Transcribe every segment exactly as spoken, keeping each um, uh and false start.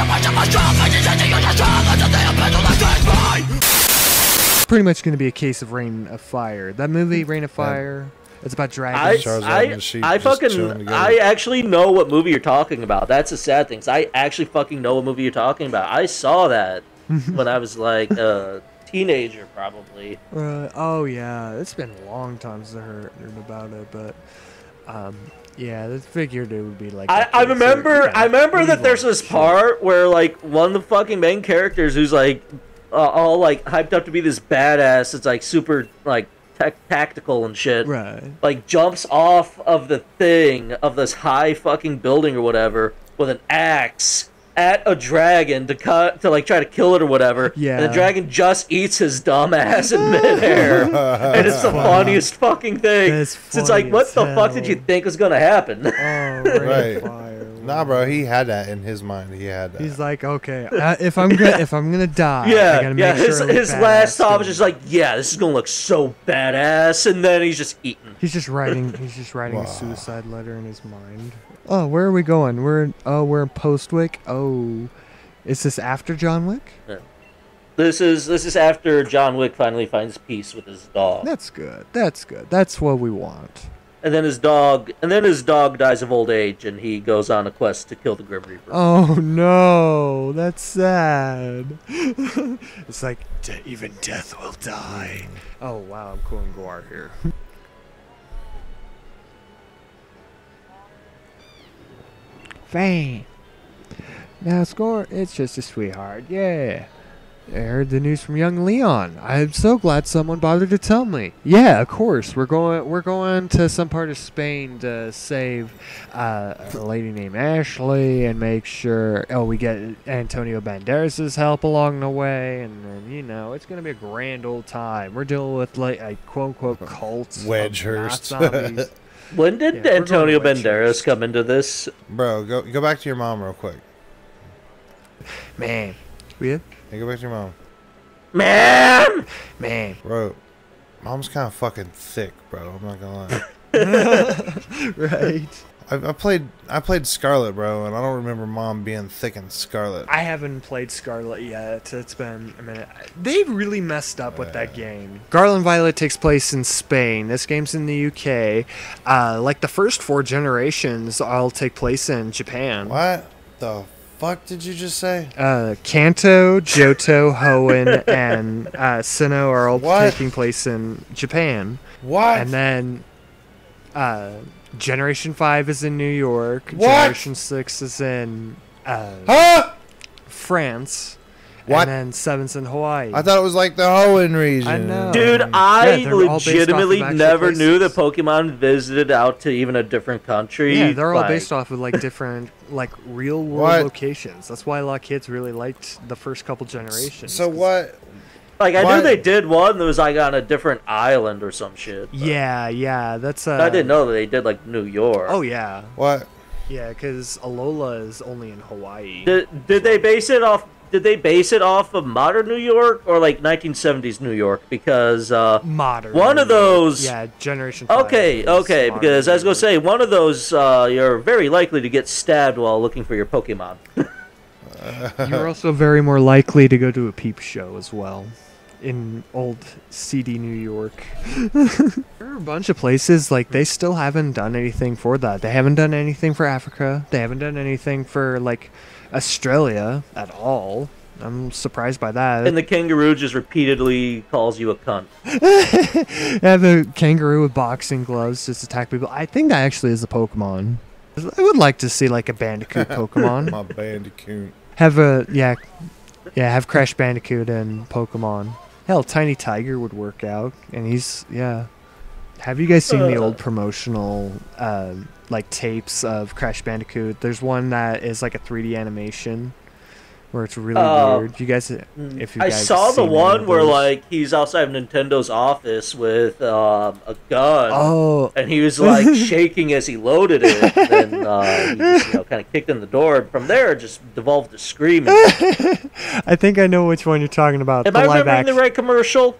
Pretty much going to be a case of Reign of Fire. That movie, Reign of Fire. Yeah. It's about dragons. I, I, I fucking, I actually know what movie you're talking about. That's the sad thing. I actually fucking know what movie you're talking about. I saw that when I was like a teenager, probably. Uh, oh, yeah. It's been a long time since I heard about it, but um, yeah, I figured it would be like... I, I remember yeah, I remember that there's this shit. part where like one of the fucking main characters who's like uh, all like hyped up to be this badass. It's like super like... tactical and shit, right? Like jumps off of the thing of this high fucking building or whatever with an axe at a dragon to cut to like try to kill it or whatever. Yeah, and the dragon just eats his dumb ass in midair, and it's the funniest fucking thing. So it's like, what the hell. fuck did you think was gonna happen? Oh, right. Fire. Nah, bro, he had that in his mind. He had that. He's like, okay, uh, if I'm gonna, if I'm gonna die, yeah, I gotta make yeah. His, sure his last thought was just like, yeah, this is gonna look so badass, and then he's just eaten. He's just writing. He's just writing wow. a suicide letter in his mind. Oh, where are we going? We're in, oh, we're in Postwick. Oh, is this after John Wick? Yeah. This is this is after John Wick finally finds peace with his dog. That's good. That's good. That's what we want. And then his dog, and then his dog dies of old age, and he goes on a quest to kill the Grim Reaper. Oh no, that's sad. It's like de even death will die. Oh wow, I'm cool and Goar here. Fame. Now Score, it's just a sweetheart. Yeah. I heard the news from young Leon. I'm so glad someone bothered to tell me. Yeah, of course. We're going we're going to some part of Spain to save uh, a lady named Ashley and make sure oh, we get Antonio Banderas' help along the way, and then, you know, it's going to be a grand old time. We're dealing with like a quote-unquote cult Wedgehurst. When did yeah, Antonio Banderas come into this? Bro, go go back to your mom real quick. Man. We did? Hey, go back to your mom. Man! Man. Bro, mom's kind of fucking thick, bro. I'm not going to lie. Right. I, I played I played Scarlet, bro, and I don't remember mom being thick in Scarlet. I haven't played Scarlet yet. It's been a minute. They really messed up with yeah. that game. Garland Violet takes place in Spain. This game's in the U K. Uh, like, the first four generations all take place in Japan. What the fuck? Fuck did you just say? Uh, Kanto, Johto, Hoenn, and uh, Sinnoh are all what? taking place in Japan. What? And then uh, Generation five is in New York. What? Generation six is in uh, huh? France. What? And then seven's in Hawaii. I thought it was like the Hoenn region. I know. Dude, I yeah, legitimately never knew that Pokemon visited out to even a different country. Yeah, they're all like... based off of like different, like real world what? locations. That's why a lot of kids really liked the first couple generations. So what? Like I what? knew they did one that was like on a different island or some shit. Yeah, yeah, that's. Uh... I didn't know that they did like New York. Oh yeah. What? Yeah, because Alola is only in Hawaii. Did did they base it off? Did they base it off of modern New York or like nineteen seventies New York? Because uh, modern one of those, yeah, generation. Okay, okay. Because I was gonna say one of those, uh, you're very likely to get stabbed while looking for your Pokemon. You're also very more likely to go to a peep show as well in old seedy New York. There are a bunch of places like they still haven't done anything for that. They haven't done anything for Africa. They haven't done anything for like. Australia at all. I'm surprised by that. And the kangaroo just repeatedly calls you a cunt. I have a kangaroo with boxing gloves just attack people. I think that actually is a Pokemon. I would like to see like a Bandicoot Pokemon. My Bandicoot. Have a yeah, yeah. Have Crash Bandicoot and Pokemon. Hell, Tiny Tiger would work out, and he's yeah. Have you guys seen the old promotional uh, like tapes of Crash Bandicoot? There's one that is like a three D animation where it's really uh, weird. You guys, if you I guys saw the one where like he's outside of Nintendo's office with um, a gun, oh, and he was like shaking as he loaded it, and then, uh, he just, you know, kind of kicked in the door. And from there, it just devolved to screaming. I think I know which one you're talking about. Am the I live remembering action. the right commercial?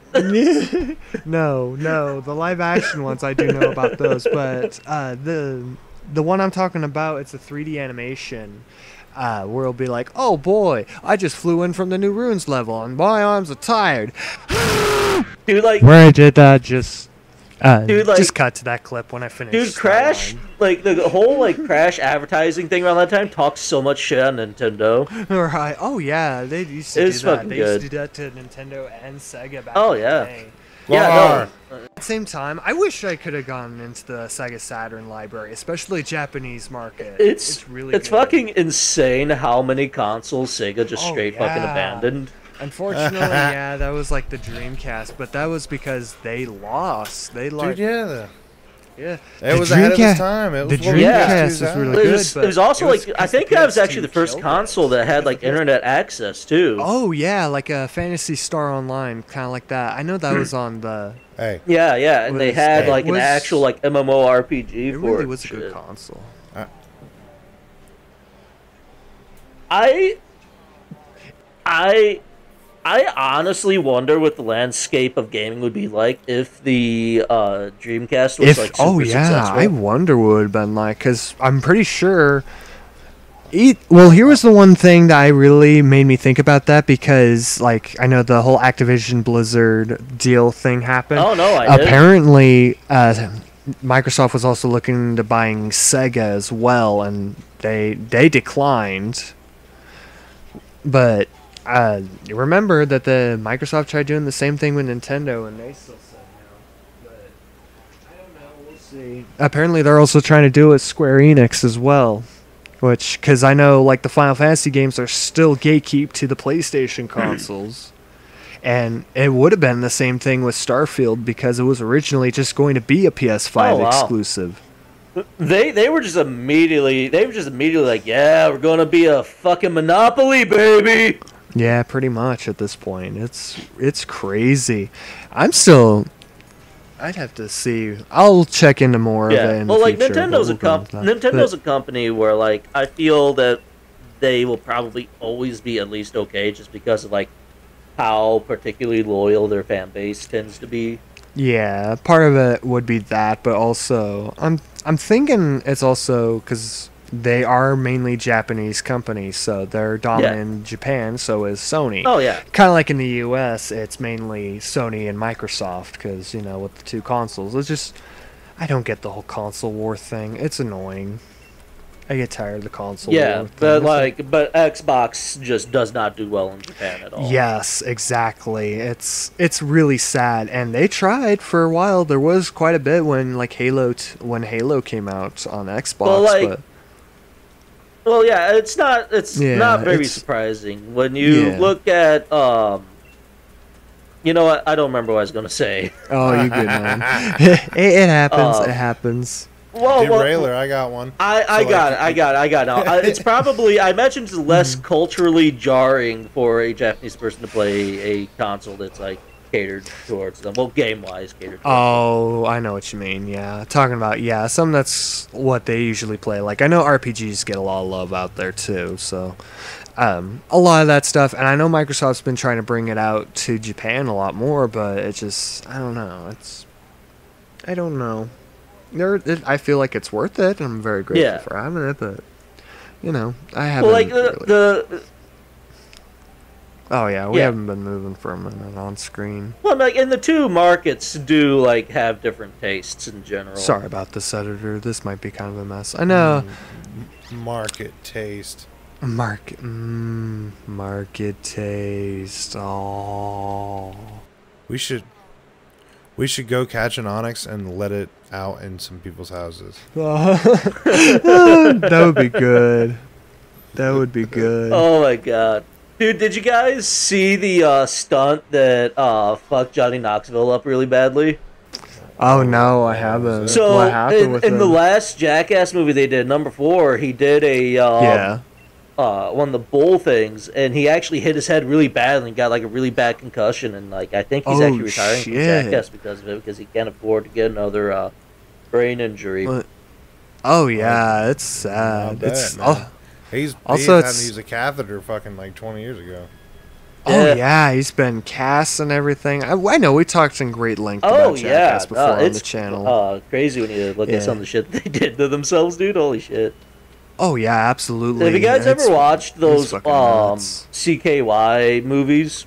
No, no, the live action ones I do know about those, but uh, the the one I'm talking about, it's a three D animation. Uh, where it'll be like, oh boy, I just flew in from the new runes level and my arms are tired. Dude, like, where did that just uh, dude, like, just cut to that clip when I finish. Dude, Crash, like the whole like Crash advertising thing around that time talks so much shit on Nintendo. Right? Oh yeah, they used to it do was that. They good. used to do that to Nintendo and Sega back oh, in yeah. the day. Yeah, no. At the same time, I wish I could have gone into the Sega Saturn library, especially Japanese market. It's, it's really It's good. fucking insane how many consoles Sega just oh, straight yeah. fucking abandoned. Unfortunately, yeah, that was like the Dreamcast, but that was because they lost. They like Dude, yeah. Yeah. It the was Dreamcast, ahead of its time. It was the Dreamcast yeah. was really it was, good. But it was also it was, like I think that was actually the first console that had like internet access too. Oh yeah, like a Fantasy Star Online, kind of like that. I know that was on the. Hey. Yeah, yeah, and was, they had hey. like an was, actual like M M O R P G. It for really was a good shit. console. Uh, I, I, I honestly wonder what the landscape of gaming would be like if the uh, Dreamcast was if, like super oh yeah, successful. I wonder what it would have been like because I'm pretty sure. It, well, here was the one thing that I really made me think about that because, like, I know the whole Activision Blizzard deal thing happened. Oh, no, I did. Apparently, uh, Microsoft was also looking into buying Sega as well, and they they declined. But uh, remember that the Microsoft tried doing the same thing with Nintendo, and they still said no. But I don't know. We'll see. Apparently, they're also trying to do it with Square Enix as well. Which, because I know, like, the Final Fantasy games are still gatekeep to the PlayStation consoles. And it would have been the same thing with Starfield because it was originally just going to be a P S five oh, wow. exclusive. They they were just immediately, they were just immediately like, yeah, we're going to be a fucking monopoly, baby! Yeah, pretty much at this point. It's, it's crazy. I'm still... I'd have to see. I'll check into more yeah. of it in well, the like, future. Nintendo's, a, comp Nintendo's a company where, like, I feel that they will probably always be at least okay just because of, like, how particularly loyal their fan base tends to be. Yeah, part of it would be that, but also, I'm, I'm thinking it's also because they are mainly Japanese companies, so they're dominant yeah. in Japan, so is Sony. Oh, yeah. Kind of like in the U S, it's mainly Sony and Microsoft, because, you know, with the two consoles. It's just, I don't get the whole console war thing. It's annoying. I get tired of the console yeah, war but, like, but Xbox just does not do well in Japan at all. Yes, exactly. It's, it's really sad, and they tried for a while. There was quite a bit when, like, Halo, t when Halo came out on Xbox, well, like, but... Well, yeah, it's not it's yeah, not very it's, surprising when you yeah. look at um. You know what? I don't remember what I was gonna say. Oh, you good man? it, it happens. Uh, it happens. Well, Derailer, well, I got one. I, I so got like, it. I got it. I got it. I, it's probably I imagine it's less culturally jarring for a Japanese person to play a console that's like catered towards them. Well, game wise, catered towards Oh, them. I know what you mean. Yeah, talking about yeah, some that's what they usually play. Like I know R P Gs get a lot of love out there too. So, um, a lot of that stuff. And I know Microsoft's been trying to bring it out to Japan a lot more, but it's just I don't know. It's I don't know. There, it, I feel like it's worth it, and I'm very grateful yeah. for having it. But you know, I haven't. Well, like the. Really the Oh yeah, we yeah. haven't been moving for a minute on screen. Well, like, and the two markets do like have different tastes in general. Sorry about this, editor. This might be kind of a mess. I know. Mm, market taste. Market. Mm, market taste. Oh. We should. We should go catch an onyx and let it out in some people's houses. That would be good. That would be good. Oh my god. Dude, did you guys see the uh, stunt that uh, fucked Johnny Knoxville up really badly? Oh, no, I haven't. So, what happened in, with in the last Jackass movie they did, number four, he did a um, yeah. uh, one of the bull things, and he actually hit his head really badly and got, like, a really bad concussion, and, like, I think he's oh, actually retiring shit. from Jackass because of it, because he can't afford to get another uh, brain injury. What? Oh, yeah, it's sad. Bad, it's... Oh. He's also he had to use a catheter fucking like twenty years ago. Oh yeah, yeah he's been cast and everything. I, I know we talked in great length oh, about Jackass yeah. before uh, on it's, the channel. Oh, uh, crazy when you look yeah. at some of the shit they did to themselves, dude. Holy shit. Oh yeah, absolutely. Have you guys yeah, ever watched those um, C K Y movies?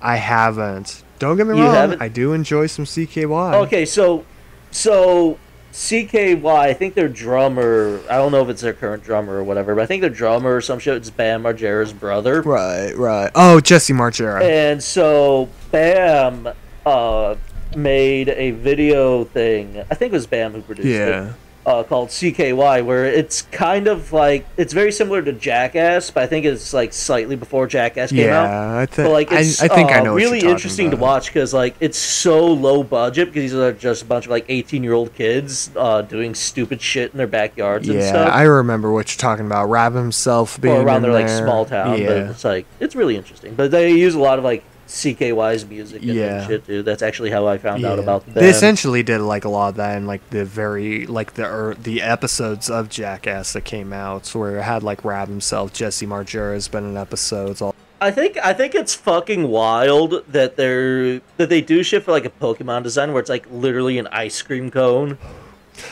I haven't. Don't get me you wrong. Haven't? I do enjoy some C K Y. Okay, so so C K Y, I think their drummer, I don't know if it's their current drummer or whatever, but I think their drummer or some shit, it's Bam Margera's brother. Right, right. Oh, Jesse Margera. And so Bam uh, made a video thing. I think it was Bam who produced yeah. it. Uh, called C K Y, where it's kind of like, it's very similar to Jackass, but I think it's like slightly before Jackass came yeah, out. I th but like it's I, I think uh, I know really interesting about. to watch because like it's so low budget because these are just a bunch of like eighteen year old kids uh, doing stupid shit in their backyards yeah, and stuff. Yeah, I remember what you're talking about. Rab himself being or around in their like there. small town. Yeah. But it's like it's really interesting. But they use a lot of like C K Y's music and yeah. shit too. That's actually how I found yeah. out about them. They essentially did like a lot of that in like the very like the er, the episodes of Jackass that came out where it had like Rab himself, Jesse Margera has been in episodes. All I think I think it's fucking wild that they're that they do shit for like a Pokemon design where it's like literally an ice cream cone.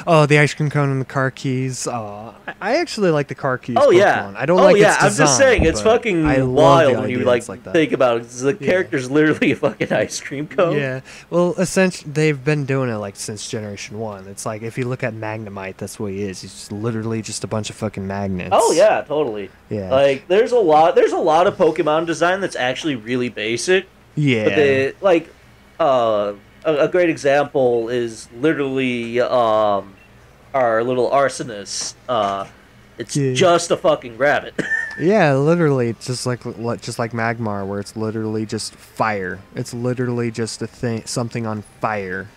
Oh, the ice cream cone and the car keys. Oh, I actually like the car keys. Oh, Pokemon. yeah. I don't oh, like yeah. its design, I'm just saying, it's fucking I wild when you like, like think about it. The yeah. character's literally a fucking ice cream cone. Yeah. Well, essentially, they've been doing it like since Generation one. It's like, if you look at Magnemite, that's what he is. He's just literally just a bunch of fucking magnets. Oh, yeah, totally. Yeah. Like, there's a lot, there's a lot of Pokemon design that's actually really basic. Yeah. But they, like, uh... a great example is literally um, our little arsonist. Uh, it's yeah. just a fucking rabbit. Yeah, literally, just like just like Magmar, where it's literally just fire. It's literally just a thing, something on fire.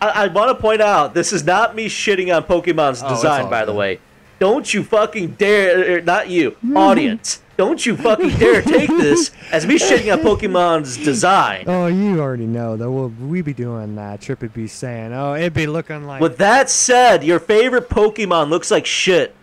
I, I want to point out, this is not me shitting on Pokemon's oh, design, by good. the way. Don't you fucking dare, er, not you, audience. Don't you fucking dare take this as me shitting on Pokemon's design. Oh, you already know that we'll, we be doing that. Trip would be saying, oh, it'd be looking like... With that said, your favorite Pokemon looks like shit.